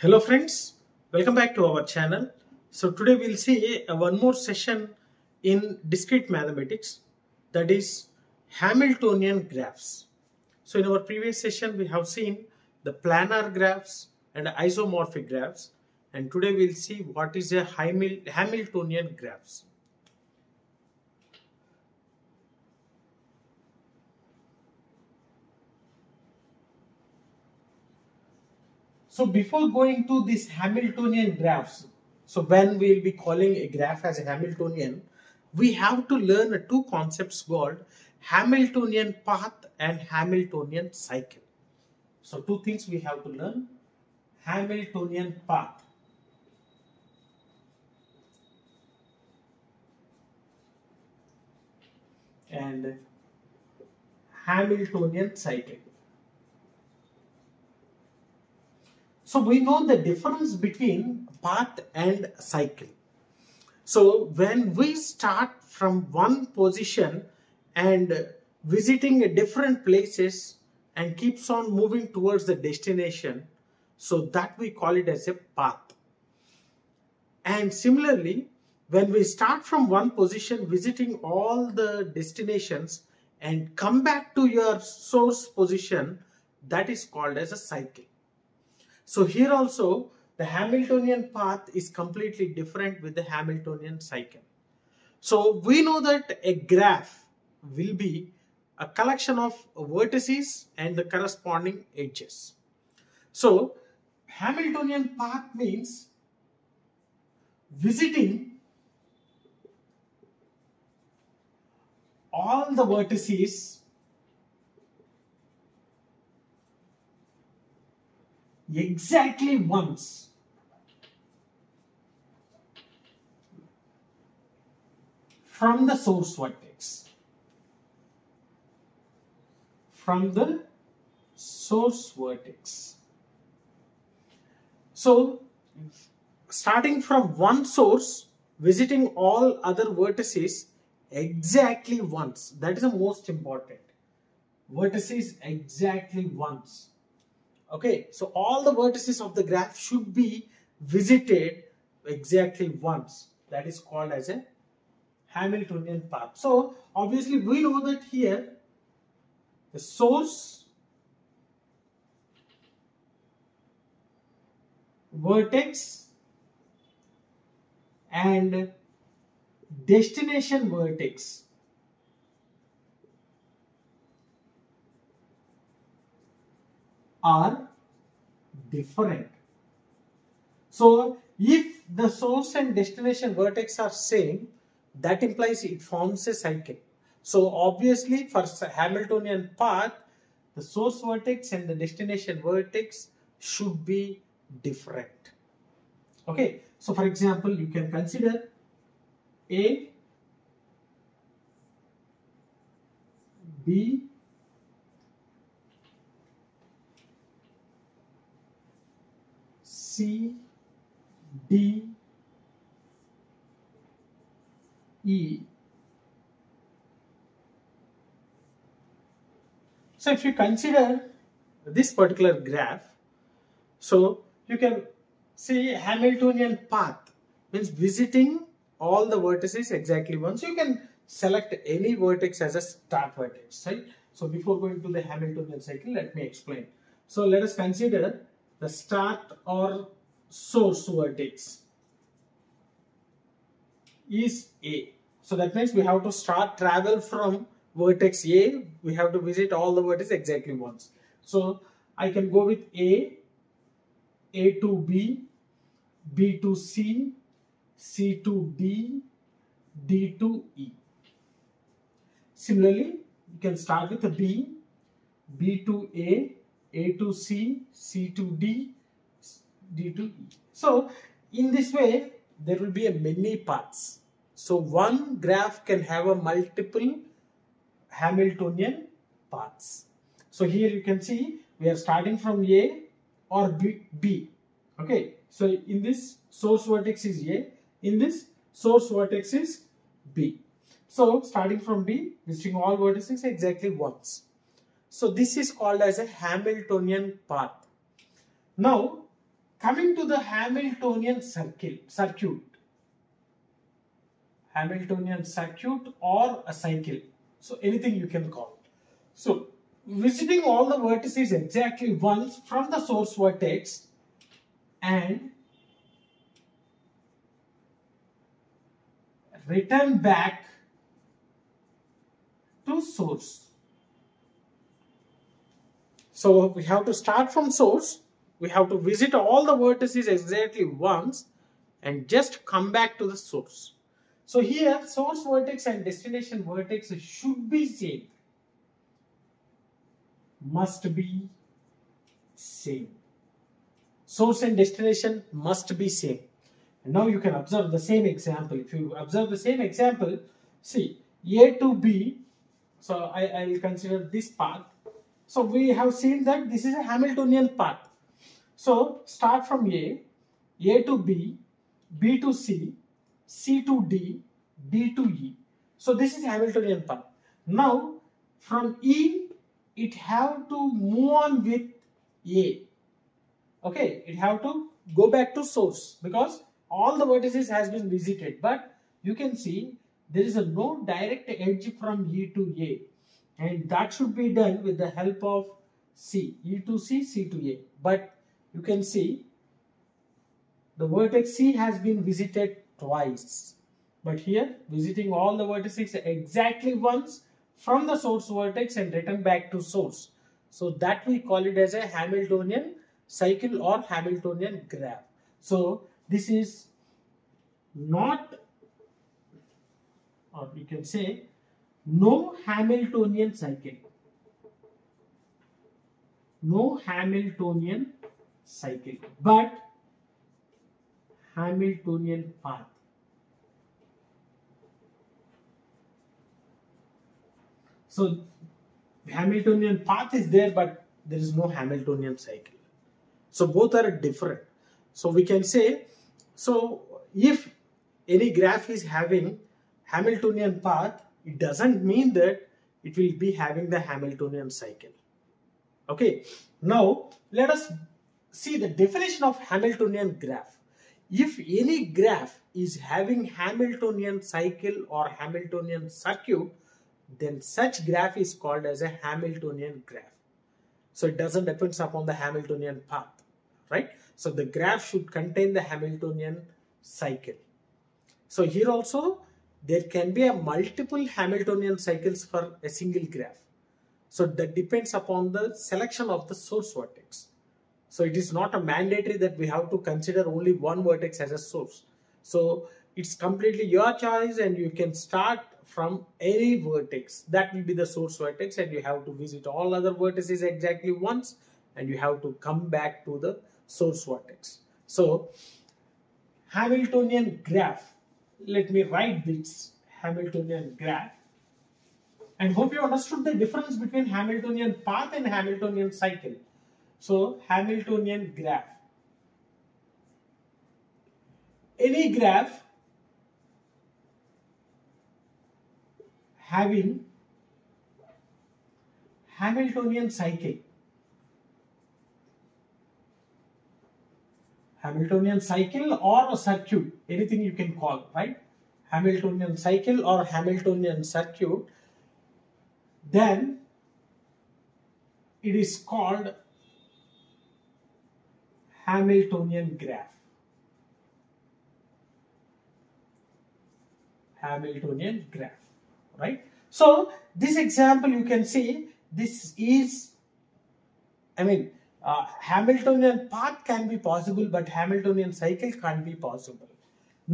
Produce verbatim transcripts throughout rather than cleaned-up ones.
Hello friends, welcome back to our channel. So today we will see one more session in discrete mathematics, that is Hamiltonian graphs. So in our previous session we have seen the planar graphs and isomorphic graphs, and today we will see what is a Hamiltonian graphs. So before going to these Hamiltonian graphs, so when we will be calling a graph as a Hamiltonian, we have to learn two concepts called Hamiltonian path and Hamiltonian cycle. So two things we have to learn: Hamiltonian path and Hamiltonian cycle. So we know the difference between path and cycle. So when we start from one position and visiting different places and keeps on moving towards the destination, so that we call it as a path. And similarly, when we start from one position visiting all the destinations and come back to your source position, that is called as a cycle. So here also the Hamiltonian path is completely different with the Hamiltonian cycle. So we know that a graph will be a collection of vertices and the corresponding edges. So Hamiltonian path means visiting all the vertices exactly once, from the source vertex, from the source vertex. So starting from one source, visiting all other vertices exactly once, that is the most important, vertices exactly once. Okay, so all the vertices of the graph should be visited exactly once. That is called as a Hamiltonian path. So obviously we know that here the source, vertex and destination vertex are different. So if the source and destination vertex are same, that implies it forms a cycle. So obviously for Hamiltonian path, the source vertex and the destination vertex should be different. Okay, so for example, you can consider A, B, C, D, E. So if you consider this particular graph, so you can see Hamiltonian path means visiting all the vertices exactly once. You can select any vertex as a start vertex, right? So before going to the Hamiltonian cycle, let me explain. So let us consider the start or source vertex is A. So that means we have to start travel from vertex A. We have to visit all the vertices exactly once. So I can go with A, A to B, B to C, C to D, D to E. Similarly, you can start with a B, B to A, A to C, C to D, D to E. So in this way there will be a many paths. So one graph can have a multiple Hamiltonian paths. So here you can see we are starting from A or B, B. Okay, so in this source vertex is A, in this source vertex is B. So starting from B, visiting all vertices exactly once. So this is called as a Hamiltonian path. Now Coming to the Hamiltonian circuit, circuit, Hamiltonian circuit or a cycle, so anything you can call it. So visiting all the vertices exactly once from the source vertex and return back to source. So we have to start from source. We have to visit all the vertices exactly once and just come back to the source. So here source vertex and destination vertex should be same. Must be same. Source and destination must be same. And now you can observe the same example. If you observe the same example, see A to B. So I, I will consider this path. So we have seen that this is a Hamiltonian path. So start from A, A to B, B to C, C to D, D to E. So this is Hamiltonian path. Now from E, it have to move on with A. Okay, it have to go back to source because all the vertices has been visited. But you can see there is a no direct edge from E to A. And that should be done with the help of C, E to C, C to A. But you can see the vertex C has been visited twice. But here visiting all the vertices exactly once from the source vertex and return back to source. So that we call it as a Hamiltonian cycle or Hamiltonian graph. So this is not, or you can say, no Hamiltonian cycle. No Hamiltonian cycle, but Hamiltonian path. So Hamiltonian path is there, but there is no Hamiltonian cycle. So both are different. So we can say, so if any graph is having Hamiltonian path, it doesn't mean that it will be having the Hamiltonian cycle. Okay, now let us see the definition of Hamiltonian graph. If any graph is having Hamiltonian cycle or Hamiltonian circuit, then such graph is called as a Hamiltonian graph. So it doesn't depend upon the Hamiltonian path, right? So the graph should contain the Hamiltonian cycle. So here also, there can be a multiple Hamiltonian cycles for a single graph. So that depends upon the selection of the source vertex. So it is not a mandatory that we have to consider only one vertex as a source. So it's completely your choice and you can start from any vertex. That will be the source vertex and you have to visit all other vertices exactly once and you have to come back to the source vertex. So Hamiltonian graph. Let me write this Hamiltonian graph, and hope you understood the difference between Hamiltonian path and Hamiltonian cycle. So Hamiltonian graph. Any graph having Hamiltonian cycle. Hamiltonian cycle or a circuit, anything you can call, right? Hamiltonian cycle or Hamiltonian circuit, then it is called Hamiltonian graph. Hamiltonian graph, right? So this example you can see, this is, I mean, Uh, Hamiltonian path can be possible, but Hamiltonian cycle can't be possible.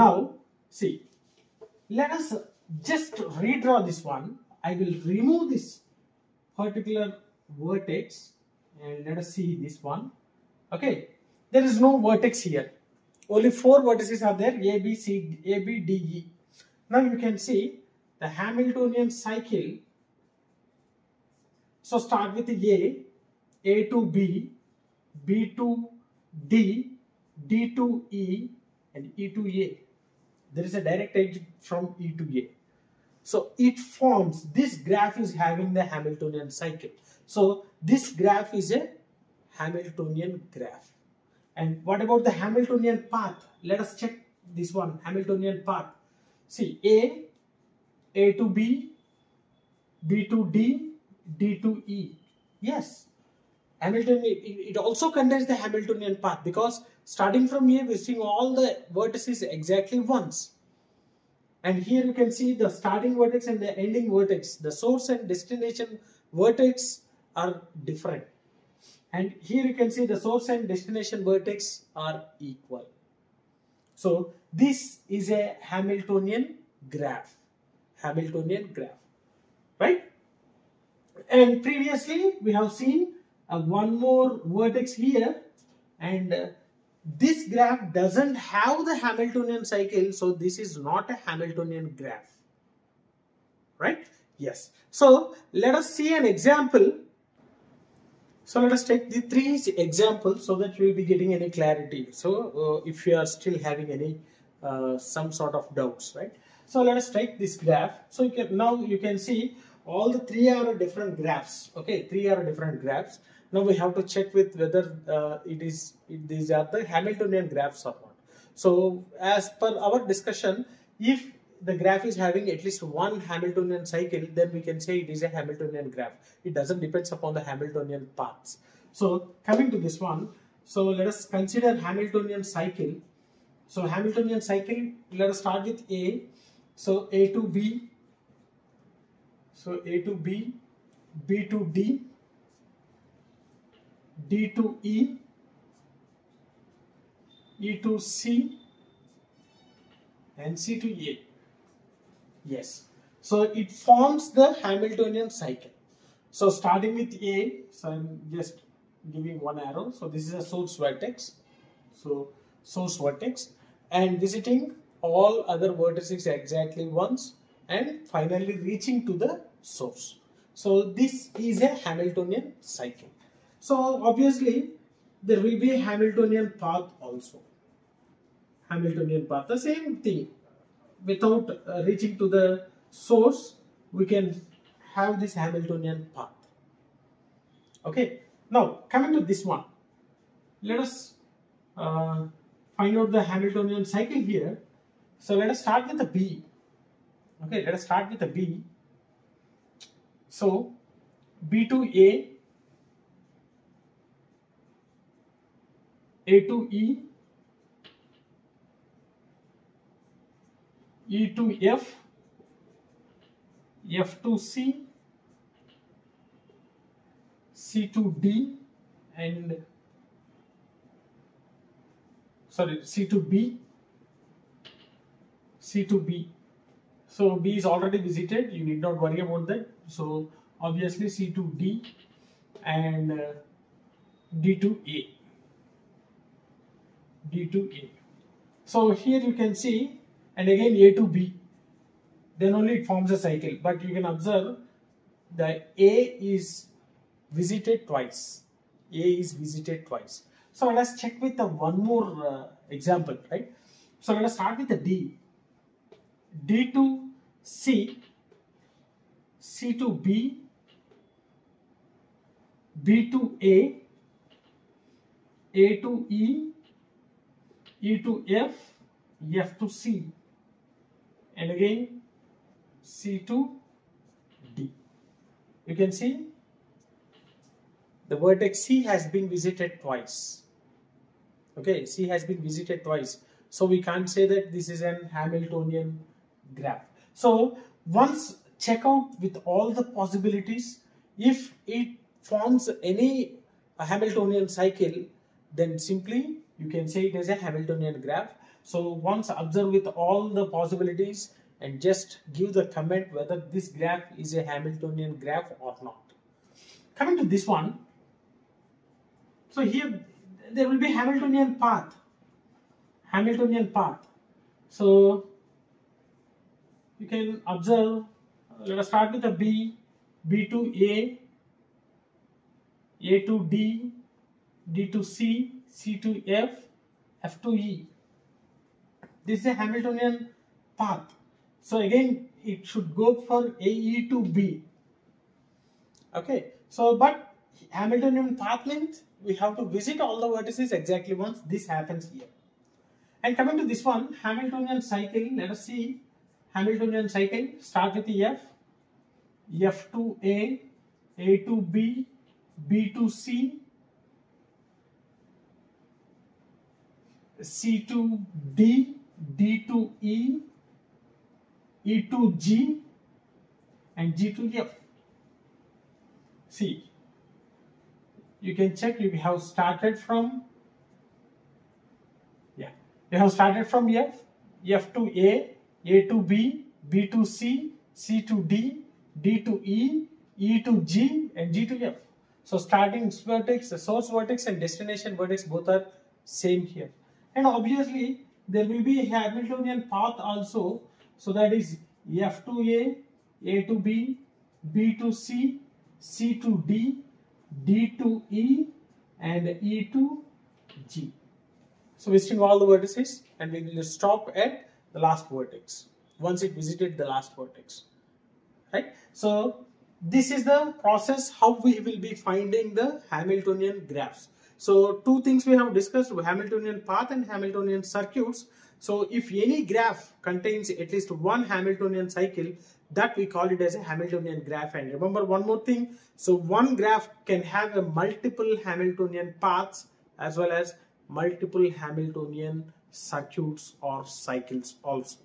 Now, see, let us just redraw this one. I will remove this particular vertex and let us see this one. Okay, there is no vertex here. Only four vertices are there, A, B, C, A, B, D, E. Now you can see the Hamiltonian cycle. So start with A. A to B, B to D, D to E, and E to A. There is a direct edge from E to A. So it forms, this graph is having the Hamiltonian cycle. So this graph is a Hamiltonian graph. And what about the Hamiltonian path? Let us check this one, Hamiltonian path. See, A, A to B, B to D, D to E. Yes, Hamiltonian, it also contains the Hamiltonian path because starting from here, we're seeing all the vertices exactly once. And here you can see the starting vertex and the ending vertex. The source and destination vertex are different. And here you can see the source and destination vertex are equal. So this is a Hamiltonian graph. Hamiltonian graph, right? And previously we have seen uh, one more vertex here, and uh, this graph doesn't have the Hamiltonian cycle, so this is not a Hamiltonian graph, right? Yes. So let us see an example. So let us take the three examples so that you will be getting any clarity. So uh, if you are still having any uh, some sort of doubts, right? So let us take this graph. So you can, now you can see all the three are different graphs. Okay, three are different graphs. Now we have to check with whether uh, it is it, these are the Hamiltonian graphs or not. So as per our discussion, if the graph is having at least one Hamiltonian cycle, then we can say it is a Hamiltonian graph. It doesn't depend upon the Hamiltonian paths. So coming to this one, so let us consider Hamiltonian cycle. So Hamiltonian cycle, let us start with A. So A to B, so A to B, B to D, D to E, E to C, and C to A. Yes, so it forms the Hamiltonian cycle. So starting with A, so I'm just giving one arrow. So this is a source vertex. So source vertex, and visiting all other vertices exactly once, and finally reaching to the source. So this is a Hamiltonian cycle. So obviously there will be a Hamiltonian path also. Hamiltonian path, the same thing. Without uh, reaching to the source, we can have this Hamiltonian path. Okay, now coming to this one, let us uh, find out the Hamiltonian cycle here. So let us start with a B. Okay, let us start with a B. So B to A, A to E, E to F, F to C, C to D, and sorry, C to B, C to B. So B is already visited, you need not worry about that. So obviously C to D and uh, D to A, D to A. So here you can see, and again A to B, then only it forms a cycle. But you can observe that A is visited twice. A is visited twice. So let us check with the one more uh, example, right? So let us start with the D. D to C, C to B, B to A, A to E, E to F, F to C. And again C to D. You can see the vertex C has been visited twice. Okay, C has been visited twice. So we can't say that this is an Hamiltonian graph. So once check out with all the possibilities. If it forms any Hamiltonian cycle, then simply you can say it is a Hamiltonian graph. So once observe with all the possibilities and just give the comment whether this graph is a Hamiltonian graph or not. Coming to this one, so here there will be Hamiltonian path, Hamiltonian path. So you can observe, let us start with a B, B to A, A to D, D to C, C to F, F to E. This is a Hamiltonian path. So again, it should go for A E to B. Okay. So, but Hamiltonian path length we have to visit all the vertices exactly once. This happens here. And coming to this one, Hamiltonian cycle, let us see. Hamiltonian cycle, start with F, F to A, A to B, B to C, C to D, D to E, E to G, and G to F. See, you can check if we have started from, yeah, we have started from F, F to A, A to B, B to C, C to D, D to E, E to G, and G to F. So starting vertex, the source vertex and destination vertex both are same here. And obviously there will be a Hamiltonian path also. So that is F to A, A to B, B to C, C to D, D to E, and E to G. So visiting all the vertices, and we will stop at the last vertex once it visited the last vertex, right? So this is the process how we will be finding the Hamiltonian graphs. So two things we have discussed: Hamiltonian path and Hamiltonian circuits. So if any graph contains at least one Hamiltonian cycle, that we call it as a Hamiltonian graph. And remember one more thing, so one graph can have a multiple Hamiltonian paths as well as multiple Hamiltonian circuits or cycles also,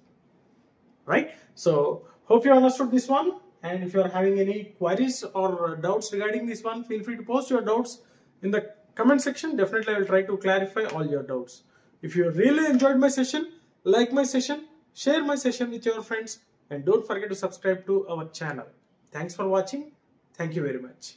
right? So hope you understood this one, and if you are having any queries or doubts regarding this one, feel free to post your doubts in the comment section. Definitely I will try to clarify all your doubts. If you really enjoyed my session, like my session, share my session with your friends, and don't forget to subscribe to our channel. Thanks for watching. Thank you very much.